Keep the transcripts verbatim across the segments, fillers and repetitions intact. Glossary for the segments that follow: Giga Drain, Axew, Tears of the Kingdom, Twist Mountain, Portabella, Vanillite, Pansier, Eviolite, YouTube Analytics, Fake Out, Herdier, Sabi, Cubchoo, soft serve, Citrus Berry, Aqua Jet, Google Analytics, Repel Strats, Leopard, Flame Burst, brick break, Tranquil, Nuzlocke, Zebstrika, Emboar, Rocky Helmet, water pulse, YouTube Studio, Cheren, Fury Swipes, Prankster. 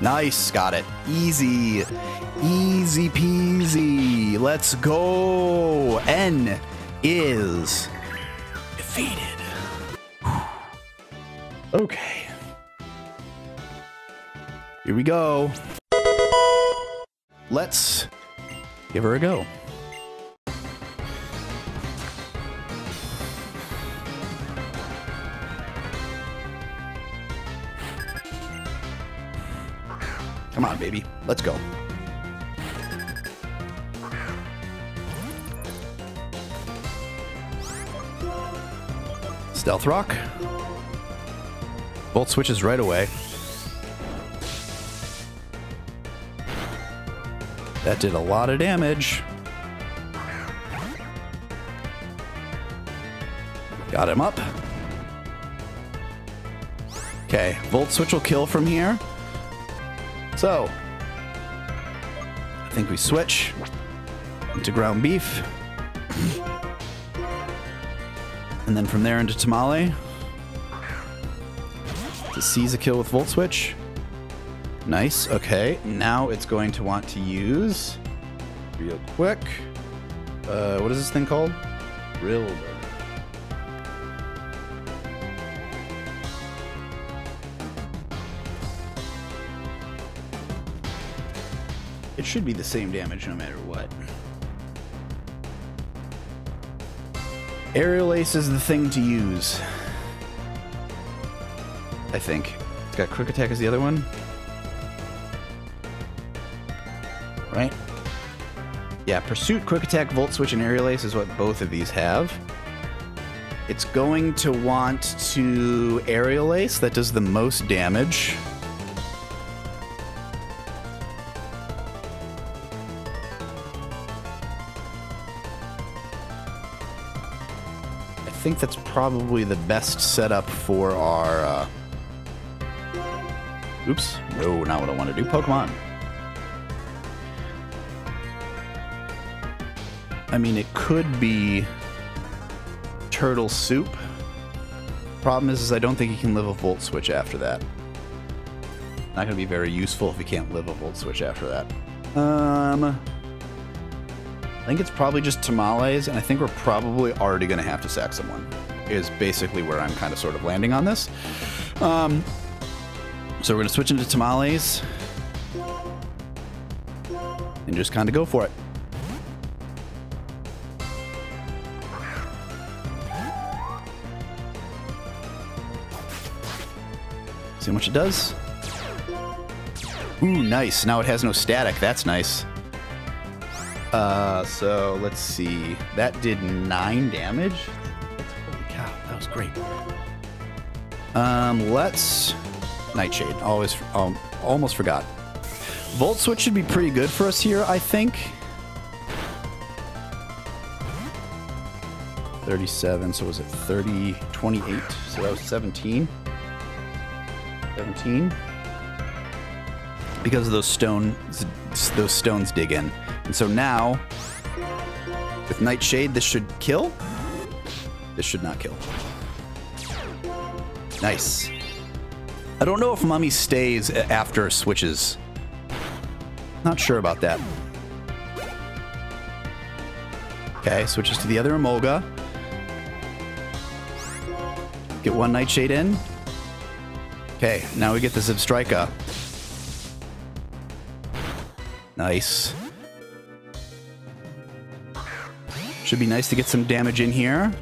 Nice, got it. Easy. Easy peasy. Let's go. N is defeated. Okay. Here we go. Let's give her a go. Come on, baby. Let's go. Stealth Rock. Bolt switches right away. That did a lot of damage. Got him up. Okay, Volt Switch will kill from here. So, I think we switch into ground beef. And then from there into Tamale. To seize a kill with Volt Switch. Nice, okay. Now it's going to want to use, real quick, uh, what is this thing called? Rill. It should be the same damage no matter what. Aerial Ace is the thing to use. I think. It's got Quick Attack as the other one. Right? Yeah, Pursuit, Quick Attack, Volt Switch, and Aerial Ace is what both of these have. It's going to want to Aerial Ace. That does the most damage. I think that's probably the best setup for our, uh... oops, no, not what I want to do, Pokemon. I mean, it could be Turtle Soup. Problem is, is I don't think he can live a Volt Switch after that. Not going to be very useful if he can't live a Volt Switch after that. Um... I think it's probably just Tamales, and I think we're probably already going to have to sack someone, is basically where I'm kind of sort of landing on this. Um, so we're going to switch into Tamales, and just kind of go for it. See how much it does? Ooh, nice. Now it has no static. That's nice. Uh, so let's see. That did nine damage. That's, holy cow, that was great. Um, let's Nightshade. Always, um, almost forgot. Volt Switch should be pretty good for us here, I think. thirty-seven. So was it thirty, twenty-eight? So that was seventeen. seventeen. Because of those stones, those stones dig in. And so now, with Nightshade, this should kill. This should not kill. Nice. I don't know if Mummy stays after switches. Not sure about that. Okay, switches to the other Emolga. Get one Nightshade in. Okay, now we get the Zebstrika. Nice. Should be nice to get some damage in here.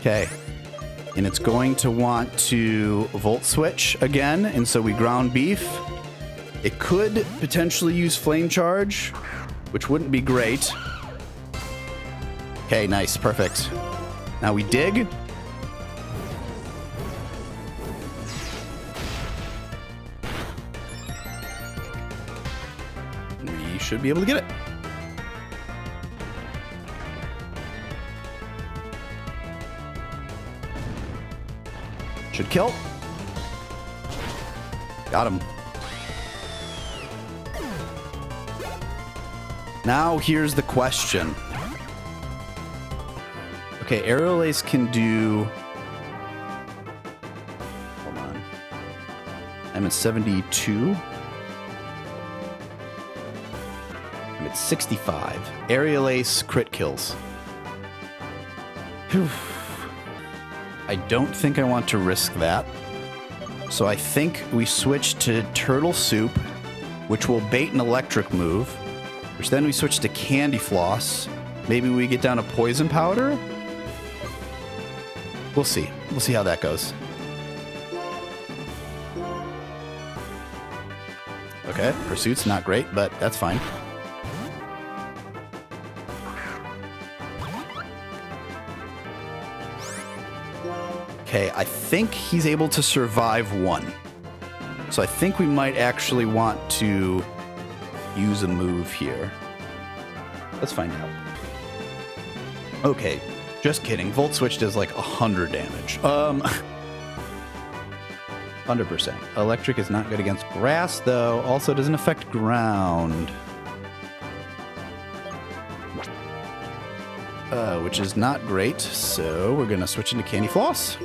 Okay. And it's going to want to Volt Switch again, and so we ground beef. It could potentially use Flame Charge, which wouldn't be great. Okay, nice, perfect. Now we dig. Should be able to get it. Should kill. Got him. Now here's the question. Okay, Aerial Ace can do... Hold on. I'm at seventy-two. I'm at sixty-five. Aerial Ace crit kills. Whew. I don't think I want to risk that. So I think we switch to Turtle Soup, which will bait an electric move, which then we switch to Candy Floss. Maybe we get down to Poison Powder? We'll see. We'll see how that goes. Okay, Pursuit's not great, but that's fine. Okay, I think he's able to survive one. So I think we might actually want to use a move here. Let's find out. Okay, just kidding. Volt Switch does like one hundred damage. Um, one hundred percent. Electric is not good against grass, though. Also doesn't affect ground. Uh, which is not great, so we're going to switch into Candy Floss.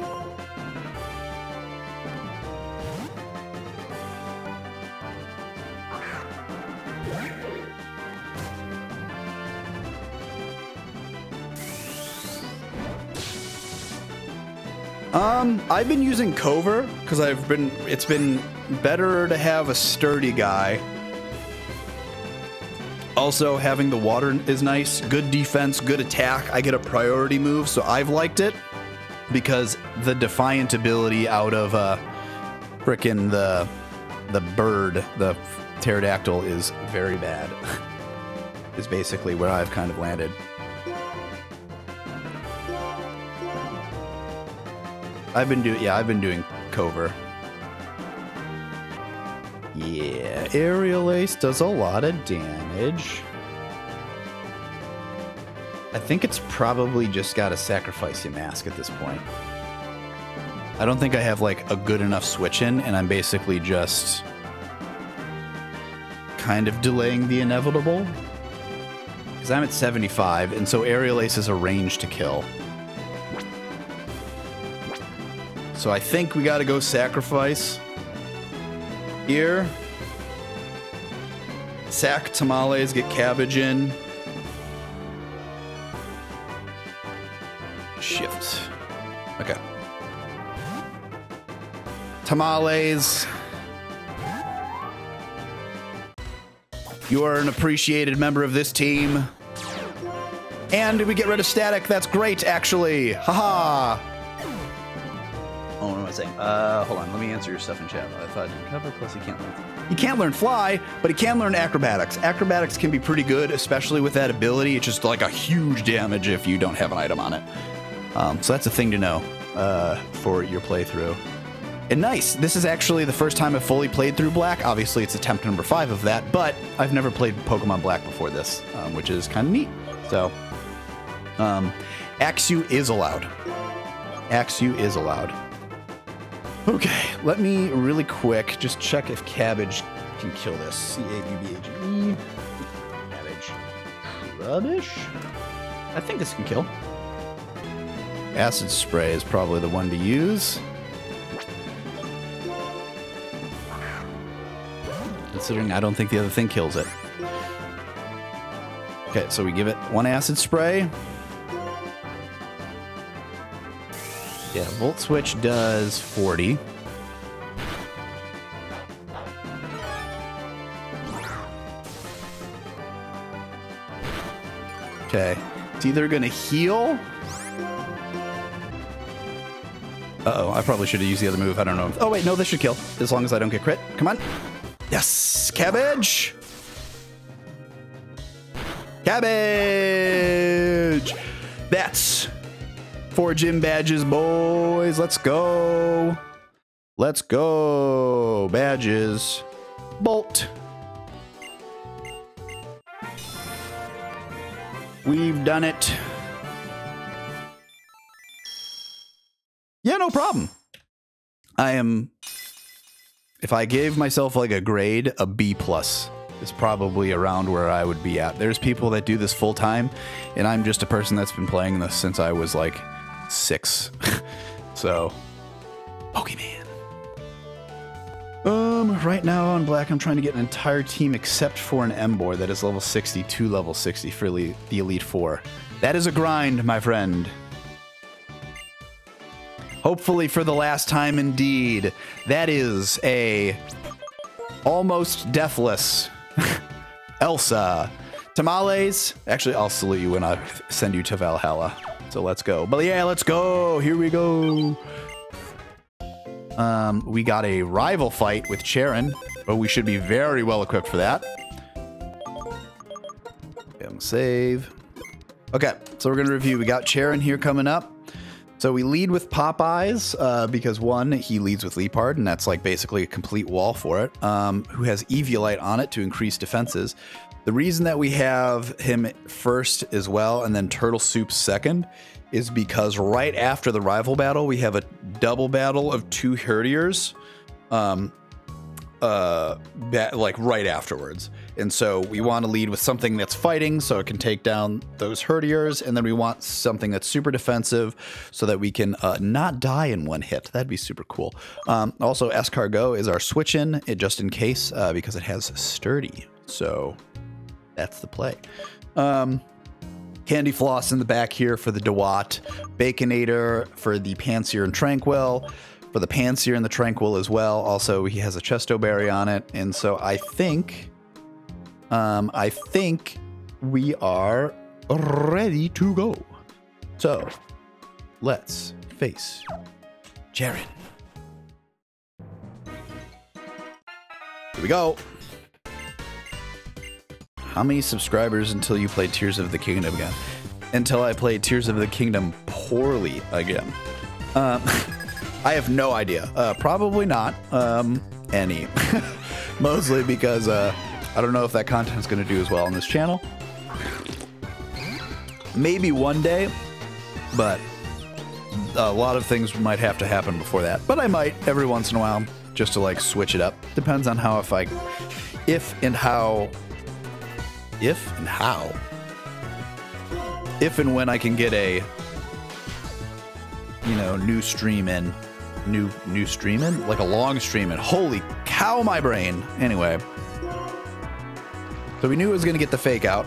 Um, I've been using Cover because I've been, it's been better to have a sturdy guy. Also, having the water is nice. Good defense, good attack. I get a priority move, so I've liked it because the Defiant ability out of uh, frickin' the the bird, the pterodactyl, is very bad. Is basically where I've kind of landed. I've been doing, yeah, I've been doing Cover. Yeah, Aerial Ace does a lot of damage. I think it's probably just got to sacrifice your mask at this point. I don't think I have, like, a good enough switch in, and I'm basically just kind of delaying the inevitable. Because I'm at seventy-five, and so Aerial Ace is a range to kill. So I think we got to go sacrifice here. Sack tamales, get cabbage in. Shift. Okay. Tamales. You are an appreciated member of this team. And we get rid of static. That's great, actually. Haha. -ha. Oh, what am I saying? Uh, hold on. Let me answer your stuff in chat. I thought you cover, plus you can't learn. You can't learn fly, but you can learn acrobatics. Acrobatics can be pretty good, especially with that ability. It's just like a huge damage if you don't have an item on it. Um, so that's a thing to know uh, for your playthrough. And nice. This is actually the first time I've fully played through Black. Obviously, it's attempt number five of that, but I've never played Pokemon Black before this, um, which is kind of neat. So, um, Axew is allowed. Axew is allowed. Okay, let me really quick just check if cabbage can kill this. C A B B A G E. Cabbage. Rubbish? I think this can kill. Acid Spray is probably the one to use. Considering I don't think the other thing kills it. Okay, so we give it one Acid Spray. Yeah, Volt Switch does forty. Okay. It's either going to heal. Uh-oh, I probably should have used the other move. I don't know. Oh, wait, no, this should kill. As long as I don't get crit. Come on. Yes! Cabbage! Cabbage! That's... Four gym badges, boys. Let's go. Let's go. Badges. Bolt. We've done it. Yeah, no problem. I am... If I gave myself like a grade, a B plus is probably around where I would be at. There's people that do this full time, and I'm just a person that's been playing this since I was like... six. So, Pokemon. Uh right now on Black, I'm trying to get an entire team except for an Emboar that is level sixty to level sixty for the Elite Four. That is a grind, my friend. Hopefully for the last time indeed. That is a almost deathless Elsa. Tamales. Actually, I'll salute you when I send you to Valhalla. So let's go. But yeah, let's go. Here we go. Um, we got a rival fight with Cheren, but we should be very well equipped for that. Okay, I'm gonna save. Okay, so we're gonna review. We got Cheren here coming up. So we lead with Popeyes, uh, because one, he leads with Leopard, and that's like basically a complete wall for it. Um, who has Eviolite on it to increase defenses. The reason that we have him first as well, and then Turtle Soup second, is because right after the rival battle, we have a double battle of two Herdiers, um, uh, like right afterwards. And so we want to lead with something that's fighting so it can take down those Herdiers, and then we want something that's super defensive so that we can uh, not die in one hit. That'd be super cool. Um, also, Escargot is our switch-in, just in case, uh, because it has Sturdy. So that's the play. Um... Candy Floss in the back here for the Dewott, Baconator for the Pansier and Tranquil, for the Pansier and the Tranquil as well. Also, he has a Chesto Berry on it, and so I think, um, I think we are ready to go. So, let's face Cheren. Here we go. How many subscribers until you play Tears of the Kingdom again? Until I play Tears of the Kingdom poorly again. Um, I have no idea. Uh, probably not um, any. Mostly because uh, I don't know if that content's going to do as well on this channel. Maybe one day, but a lot of things might have to happen before that. But I might every once in a while just to like switch it up. Depends on how if I, if and how... If and how. If and when I can get a, you know, new stream in. New, new stream in? Like a long stream in. Holy cow, my brain. Anyway. So we knew it was going to get the fake out.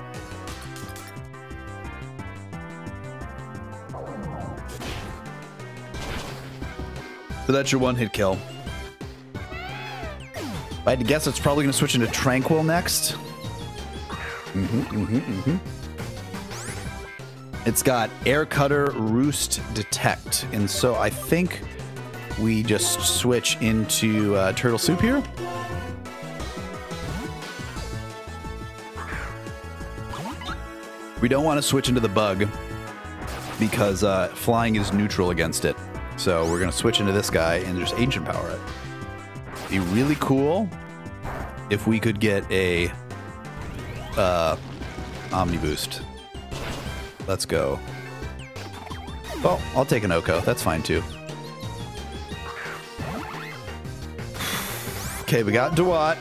So that's your one hit kill. If I had to guess, it's probably going to switch into Tranquil next. Mm-hmm, mm-hmm, mm-hmm. It's got Air Cutter, Roost, Detect, and so I think we just switch into uh, Turtle Soup here. We don't want to switch into the bug because uh, flying is neutral against it, so we're going to switch into this guy and just Ancient Power it. It'd be really cool if we could get a Uh, Omni Boost. Let's go. Oh, I'll take an Oko. That's fine too. Okay, we got Dewott.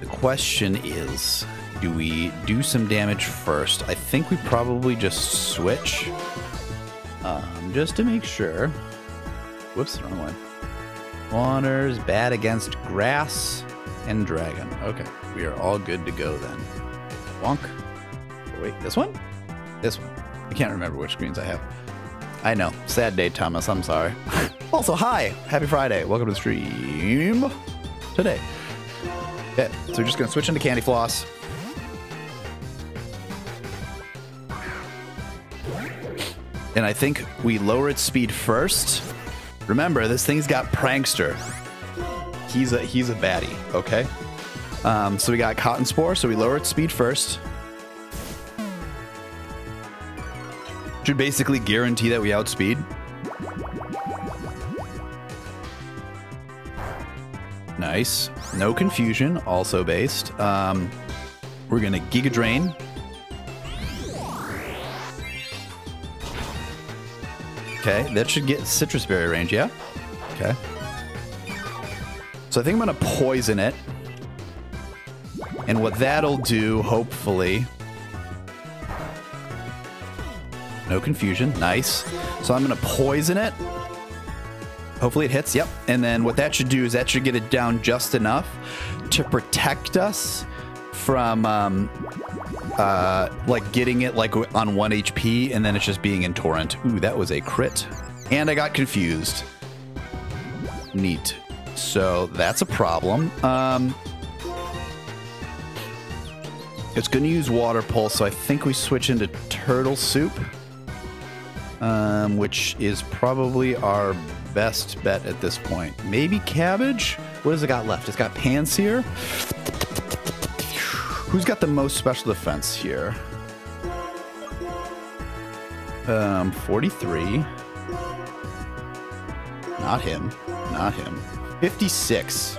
The question is, do we do some damage first? I think we probably just switch. Um, just to make sure. Whoops, wrong one. Wander's bad against grass. And dragon. Okay, we are all good to go then. Wonk. Oh, wait, this one? This one. I can't remember which screens I have. I know. Sad day, Thomas. I'm sorry. Also, hi! Happy Friday. Welcome to the stream today. Okay, so we're just going to switch into Candy Floss. And I think we lower its speed first. Remember, this thing's got Prankster. He's a, he's a baddie, okay? Um, so we got Cotton Spore, so we lower its speed first. Should basically guarantee that we outspeed. Nice. No confusion, also based. Um, we're gonna Giga Drain. Okay, that should get Citrus Berry range, yeah? Okay. So I think I'm going to poison it, and what that'll do, hopefully, no confusion, nice. So I'm going to poison it, Hopefully it hits. Yep. And then what that should do is that should get it down just enough to protect us from um, uh, like getting it like on one H P and then it's just being in torrent. Ooh, that was a crit. And I got confused. Neat. So that's a problem. Um, it's going to use water pulse, so I think we switch into turtle soup, um, which is probably our best bet at this point. Maybe cabbage? What has it got left? It's got Pansier. Who's got the most special defense here? Um, forty-three. Not him. Not him. fifty-six.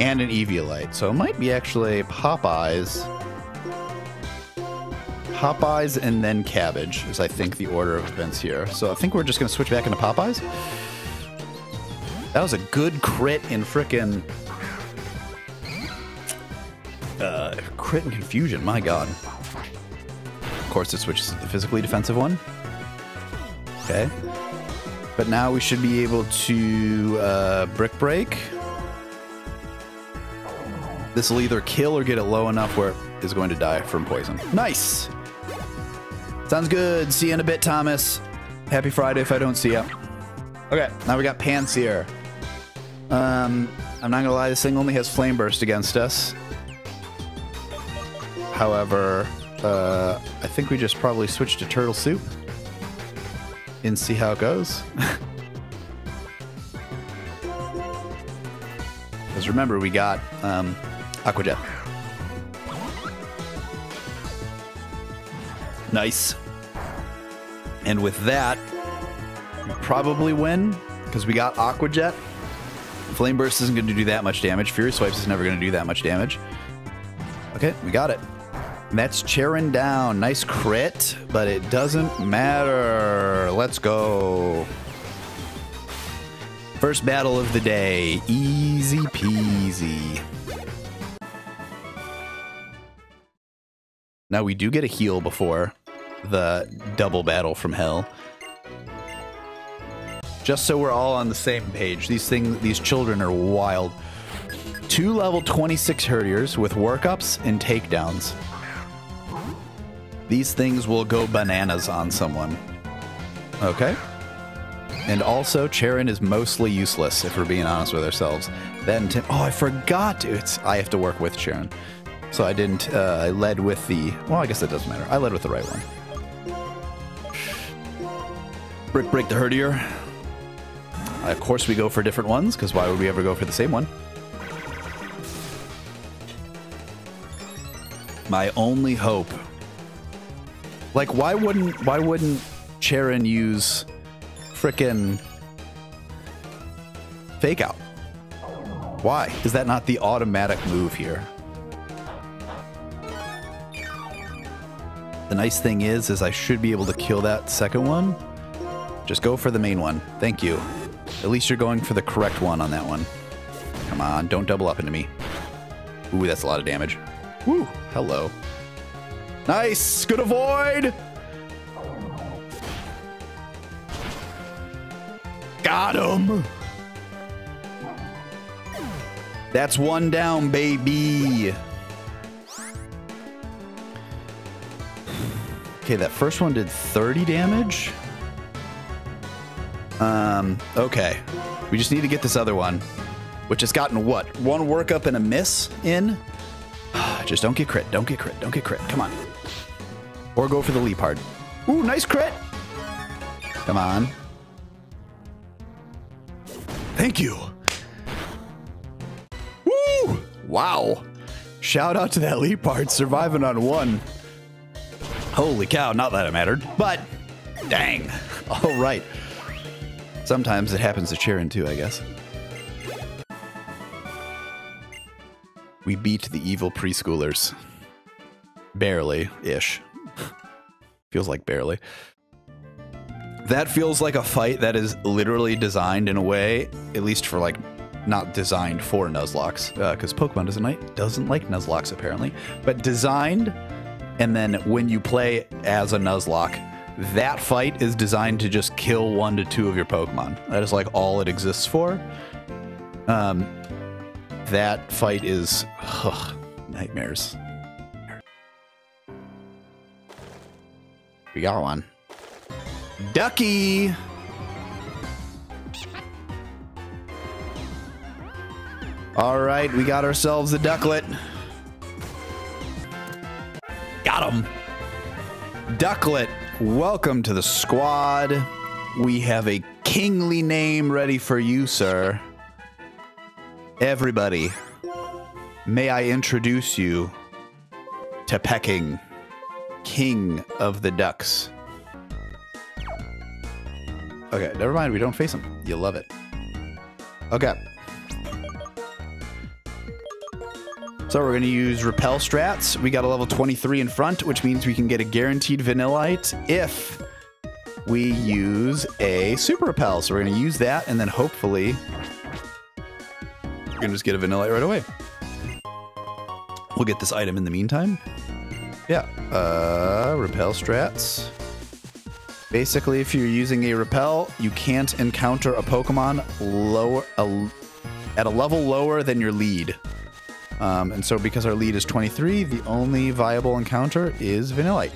And an Eviolite. So it might be actually Popeyes. Popeyes and then cabbage is, I think, the order of events here. So I think we're just going to switch back into Popeyes. That was a good crit in frickin'... Uh, crit and confusion. My god. Of course, it switches to the physically defensive one. Okay. But now we should be able to uh, brick break. This will either kill or get it low enough where it is going to die from poison. Nice. Sounds good. See you in a bit, Thomas. Happy Friday if I don't see you. Okay, now we got Pansier. Um, I'm not gonna lie, this thing only has Flame Burst against us. However, uh, I think we just probably switched to turtle soup and see how it goes. Because remember, we got um, Aqua Jet. Nice. And with that, we probably win, because we got Aqua Jet. Flame Burst isn't going to do that much damage. Fury Swipes is never going to do that much damage. Okay, we got it. And that's Cheren down. Nice crit, but it doesn't matter. Let's go. First battle of the day. Easy peasy. Now we do get a heal before the double battle from hell. Just so we're all on the same page. These things, these children are wild. Two level twenty-six Herdiers with workups and takedowns. These things will go bananas on someone. Okay. And also, Cheren is mostly useless, if we're being honest with ourselves. Then, oh, I forgot. It's I have to work with Cheren. So I didn't, uh, I led with the, well, I guess that doesn't matter. I led with the right one. Brick break the Herdier. Uh, of course we go for different ones, because why would we ever go for the same one? My only hope. Like, why wouldn't why wouldn't Cheren use frickin' Fake Out? Why is that not the automatic move here? The nice thing is, is I should be able to kill that second one. Just go for the main one. Thank you. At least you're going for the correct one on that one. Come on, don't double up into me. Ooh, that's a lot of damage. Woo! Hello. Nice! Good avoid! Got him! That's one down, baby! Okay, that first one did thirty damage. Um, okay. We just need to get this other one, which has gotten what? One workup and a miss in? Just don't get crit. Don't get crit. Don't get crit. Come on. Or go for the Leopard. Ooh, nice crit. Come on. Thank you. Woo! Wow. Shout out to that Leopard surviving on one. Holy cow. Not that it mattered, but dang. All right. Sometimes it happens to Cheren too, I guess. We beat the evil preschoolers. Barely-ish. Feels like barely. That feels like a fight that is literally designed in a way, at least for like, not designed for Nuzlocke, because uh, Pokemon doesn't like, doesn't like Nuzlocke apparently, but designed, and then when you play as a Nuzlocke, That fight is designed to just kill one to two of your Pokemon. That is like all it exists for. Um, that fight is ugh, nightmares. We got one. Ducky! All right, we got ourselves a Ducklet. Got him. Ducklet, welcome to the squad. We have a kingly name ready for you, sir. Everybody, may I introduce you to Pecking, King of the Ducks. Okay, never mind, we don't face him. You love it. Okay. So we're going to use Repel Strats. We got a level twenty-three in front, which means we can get a guaranteed Vanillite if we use a Super Repel. So we're going to use that, and then hopefully we can just get a Vanillite right away. We'll get this item in the meantime. Yeah, uh, Repel Strats. Basically, if you're using a Repel, you can't encounter a Pokemon lower a, at a level lower than your lead. Um, and so because our lead is twenty-three, the only viable encounter is Vanillite,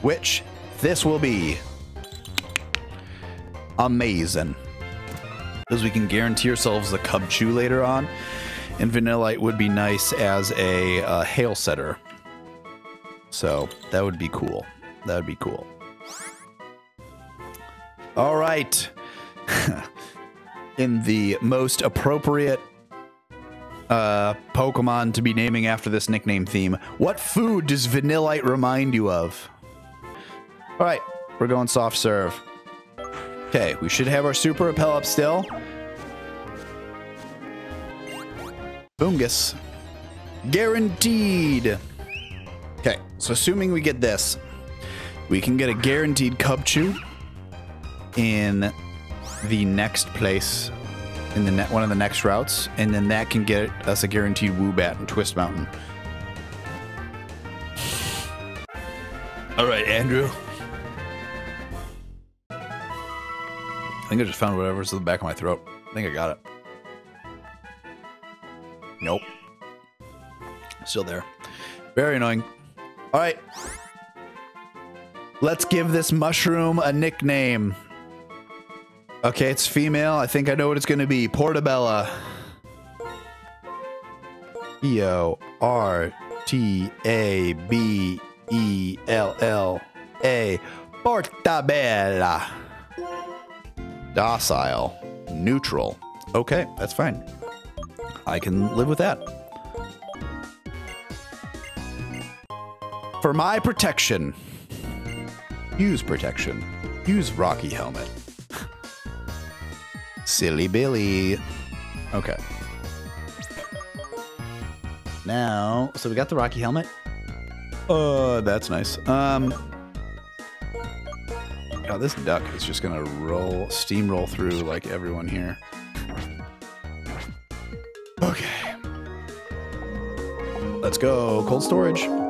which this will be amazing, because we can guarantee ourselves the Cubchoo later on, and Vanillite would be nice as a uh, hail setter. So that would be cool. That would be cool. All right. In the most appropriate Uh, Pokemon to be naming after this nickname theme, what food does Vanillite remind you of? All right, we're going soft serve. Okay, we should have our Super Repel up still. Boomgus. Guaranteed. Okay, so assuming we get this, we can get a guaranteed Cubchoo in the next place. In the net, one of the next routes, and then that can get us a guaranteed Woobat and Twist Mountain. All right, Andrew. I think I just found whatever's in the back of my throat. I think I got it. Nope. Still there. Very annoying. All right. Let's give this mushroom a nickname. Okay, it's female. I think I know what it's going to be. Portabella. E O R T A B E L L A. Portabella. Docile. Neutral. Okay, that's fine. I can live with that. For my protection. Use protection. Use Rocky Helmet. Silly Billy. Okay. Now, so we got the Rocky Helmet. Oh, uh, that's nice. Um, God, this duck is just gonna roll, steamroll through like everyone here. Okay. Let's go. Cold storage.